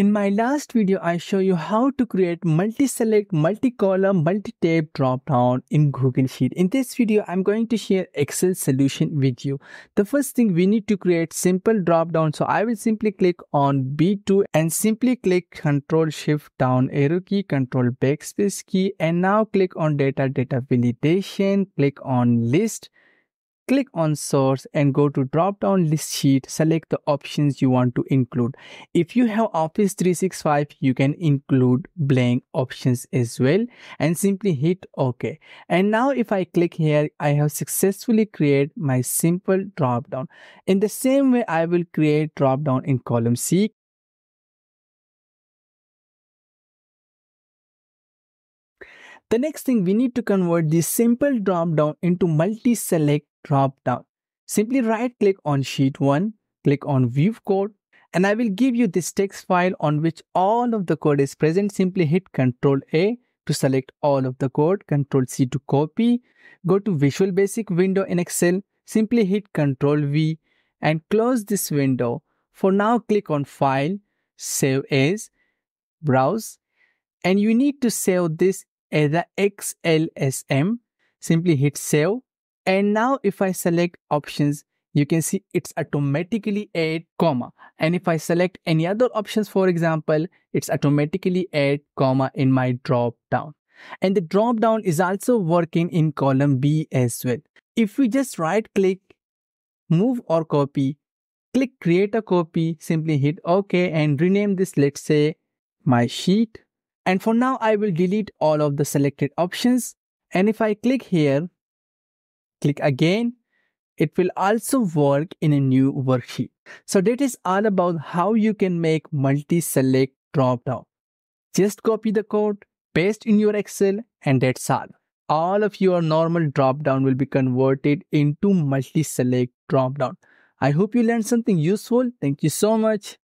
In my last video, I show you how to create multi-select, multi-column, multi-tab drop-down in Google Sheet. In this video, I'm going to share Excel solution with you. The first thing we need to create simple drop-down. So I will simply click on B2 and simply click Ctrl Shift Down arrow key, Ctrl Backspace key, and now click on Data Validation, click on List. Click on source and go to drop down list sheet. Select the options you want to include. If you have Office 365, you can include blank options as well and simply hit OK. And now if I click here, I have successfully created my simple drop down. In the same way, I will create drop down in column C. The next thing we need to convert this simple drop down into multi-select drop down. Simply right click on sheet 1, click on view code, and I will give you this text file on which all of the code is present. Simply hit Ctrl A to select all of the code, Ctrl C to copy. Go to Visual Basic window in Excel, simply hit Ctrl V and close this window. For now, click on File, Save As, Browse, and you need to save this as a xlsm. Simply hit save, and now if I select options, you can see it's automatically add comma, and if I select any other options, for example, it's automatically add comma in my drop down. And the drop down is also working in column B as well. If we just right click, move or copy, click create a copy, simply hit OK and rename this, let's say my sheet. And for now, I will delete all of the selected options. And if I click here, click again, it will also work in a new worksheet. So that is all about how you can make multi-select drop-down. Just copy the code, paste in your Excel, and that's all. All of your normal drop-down will be converted into multi-select drop-down. I hope you learned something useful. Thank you so much.